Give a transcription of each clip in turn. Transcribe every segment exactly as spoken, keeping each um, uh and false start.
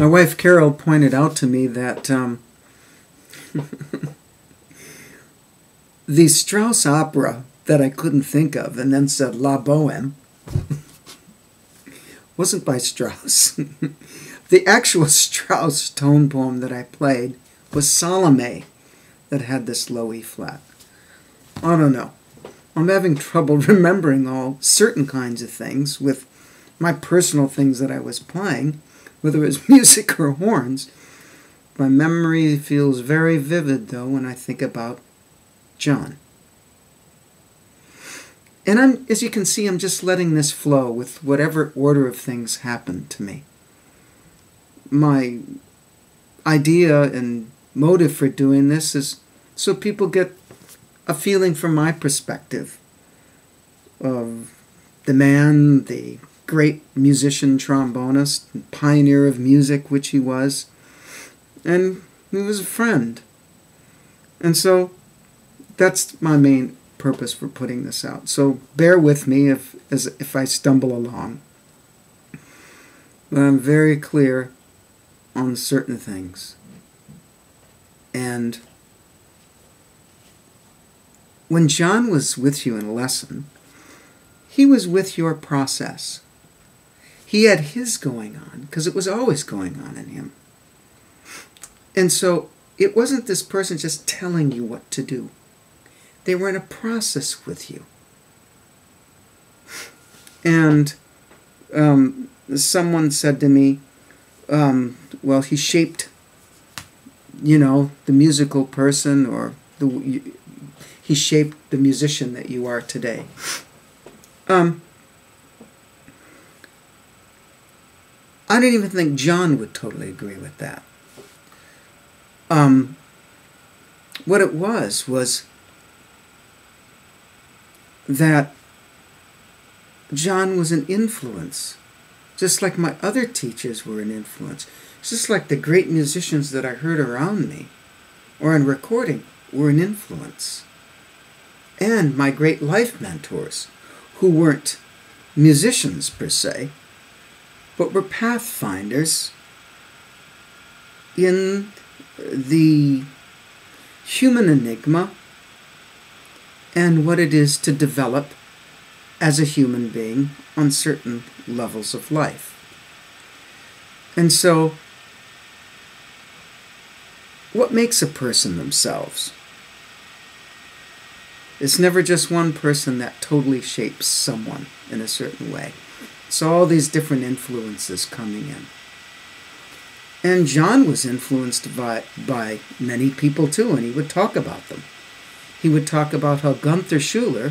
My wife Carol pointed out to me that um, the Strauss opera that I couldn't think of and then said La Bohème wasn't by Strauss. The actual Strauss tone poem that I played was Salome, that had this low E flat. I don't know. I'm having trouble remembering all certain kinds of things with my personal things that I was playing, whether it was music or horns. My memory feels very vivid, though, when I think about John. And I'm, as you can see, I'm just letting this flow with whatever order of things happen to me. My idea and motive for doing this is so people get a feeling from my perspective of the man, the great musician, trombonist, and pioneer of music, which he was. And he was a friend. And so that's my main purpose for putting this out. So bear with me if as if I stumble along. But I'm very clear on certain things. And when John was with you in a lesson, he was with your process. He had his going on, because it was always going on in him. And so it wasn't this person just telling you what to do. They were in a process with you. And um, someone said to me, um, well, he shaped, you know, the musical person, or the, you, he shaped the musician that you are today. Um, I didn't even think John would totally agree with that. Um, what it was was that John was an influence, just like my other teachers were an influence, just like the great musicians that I heard around me or in recording were an influence, and my great life mentors who weren't musicians per se but were pathfinders in the human enigma and what it is to develop as a human being on certain levels of life. And so, what makes a person themselves? It's never just one person that totally shapes someone in a certain way. It's all these different influences coming in. And John was influenced by, by many people too, and he would talk about them. He would talk about how Gunther Schuller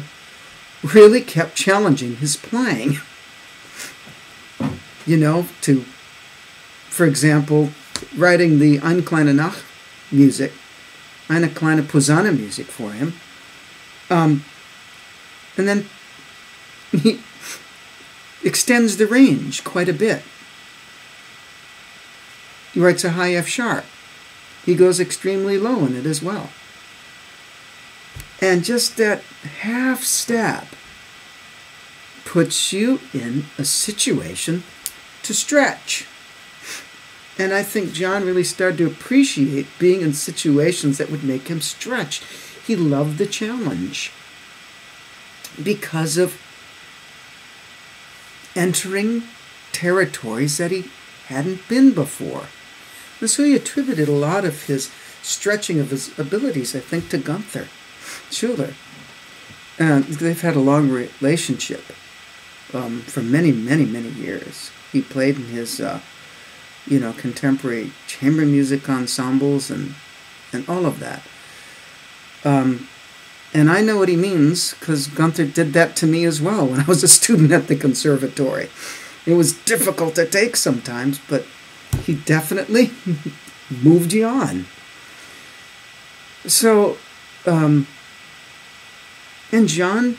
really kept challenging his playing. You know, to, for example, writing the Eine Kleine Nacht music, Eine Kleine Posaunemusik for him. Um, and then he extends the range quite a bit. He writes a high F sharp. He goes extremely low in it as well. And just that half step puts you in a situation to stretch. And I think John really started to appreciate being in situations that would make him stretch. He loved the challenge because of entering territories that he hadn't been before. And so he attributed a lot of his stretching of his abilities, I think, to Gunther Schuller. And they've had a long relationship um, for many, many, many years. He played in his, uh, you know, contemporary chamber music ensembles and, and all of that. Um, and I know what he means, because Gunther did that to me as well when I was a student at the conservatory. It was difficult to take sometimes, but he definitely moved you on. So... Um, and John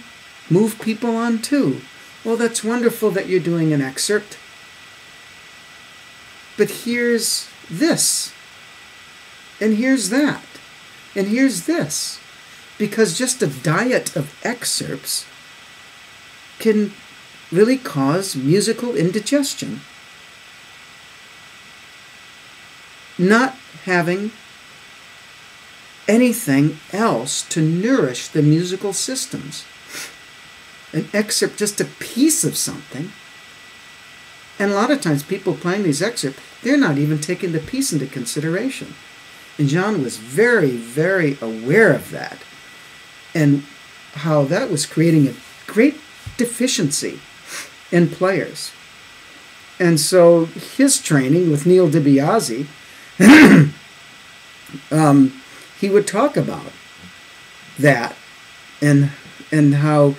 moved people on too. Well, that's wonderful that you're doing an excerpt. But here's this. And here's that. And here's this. Because just a diet of excerpts can really cause musical indigestion. not having anything else to nourish the musical systems. An excerpt, just a piece of something. And a lot of times people playing these excerpts, they're not even taking the piece into consideration. And John was very, very aware of that, and how that was creating a great deficiency in players. And so his training with Neil Di Biase, um, he would talk about that, and and how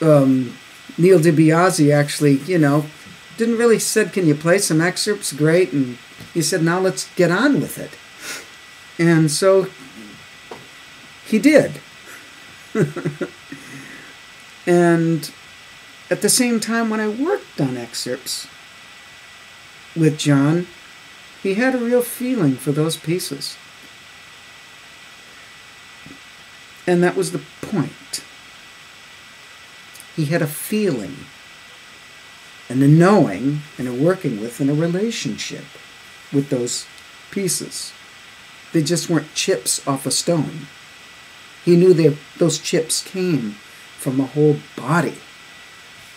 um, Neil Di Biase actually, you know, didn't really said, "Can you play some excerpts? Great." And he said, "Now let's get on with it." And so he did. And at the same time, when I worked on excerpts with John, he had a real feeling for those pieces. And that was the point. He had a feeling and a knowing and a working with and a relationship with those pieces. They just weren't chips off a stone. He knew they, those chips came from a whole body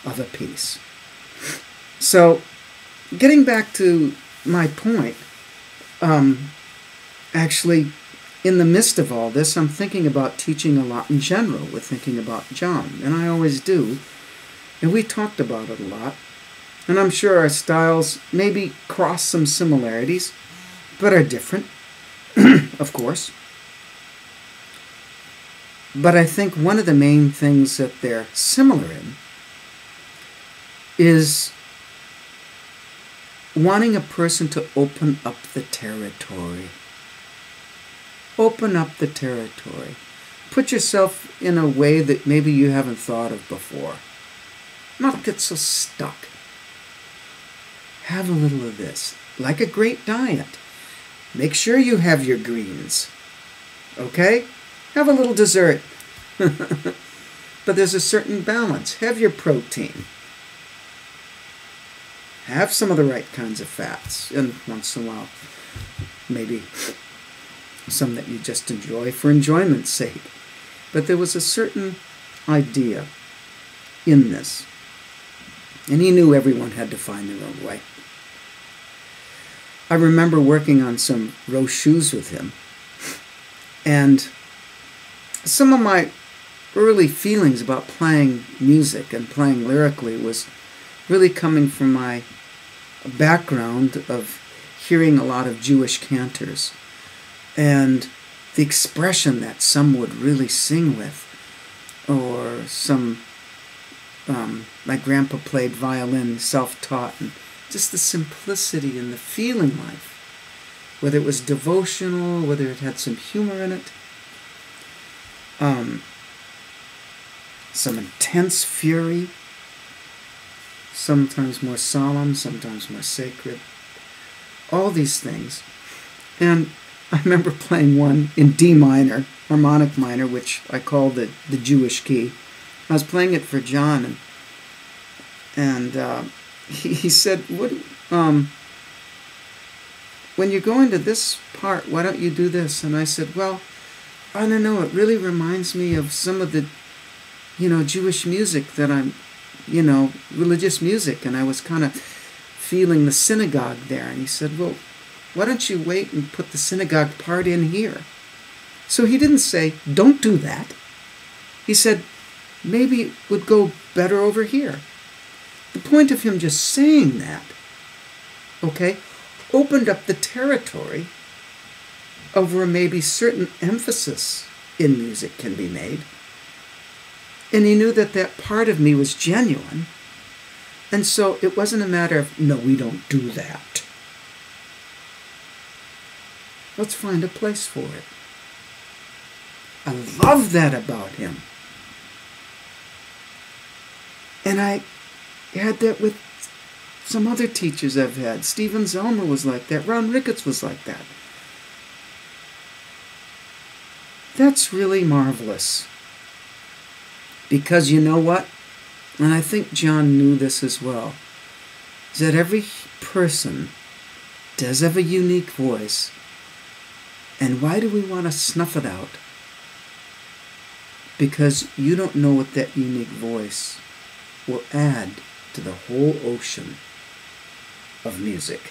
of a piece. So, getting back to my point, um, actually, in the midst of all this, I'm thinking about teaching a lot in general. We're thinking about John, and I always do. And we talked about it a lot. And I'm sure our styles maybe cross some similarities, but are different, of course. But I think one of the main things that they're similar in is wanting a person to open up the territory. Open up the territory. Put yourself in a way that maybe you haven't thought of before. Not get so stuck. Have a little of this, like a great diet. Make sure you have your greens, okay? Have a little dessert. But there's a certain balance. Have your protein. Have some of the right kinds of fats, and once in a while, maybe some that you just enjoy for enjoyment's sake. But there was a certain idea in this, and he knew everyone had to find their own way. I remember working on some row shoes with him, and some of my early feelings about playing music and playing lyrically was really coming from my background of hearing a lot of Jewish cantors and the expression that some would really sing with, or some, um, my grandpa played violin self-taught, and just the simplicity and the feeling life, whether it was devotional, whether it had some humor in it, um, some intense fury, sometimes more solemn, sometimes more sacred, all these things. And I remember playing one in D minor, harmonic minor, which I call the, the Jewish key. I was playing it for John, and, and uh, he, he said, "What? Um, when you go into this part, why don't you do this?" And I said, "Well, I don't know, it really reminds me of some of the, you know, Jewish music that I'm, you know, religious music, and I was kind of feeling the synagogue there." And he said, "Well, why don't you wait and put the synagogue part in here?" So he didn't say, "Don't do that." He said, "Maybe it would go better over here." The point of him just saying that, okay, opened up the territory of where maybe certain emphasis in music can be made. And he knew that that part of me was genuine. And so it wasn't a matter of, "No, we don't do that." Let's find a place for it. I love that about him. And I had that with some other teachers I've had. Stephen Zellmer was like that. Ron Ricketts was like that. That's really marvelous. Because you know what? And I think John knew this as well, is that every person does have a unique voice, and why do we want to snuff it out? Because you don't know what that unique voice will add to the whole ocean of music.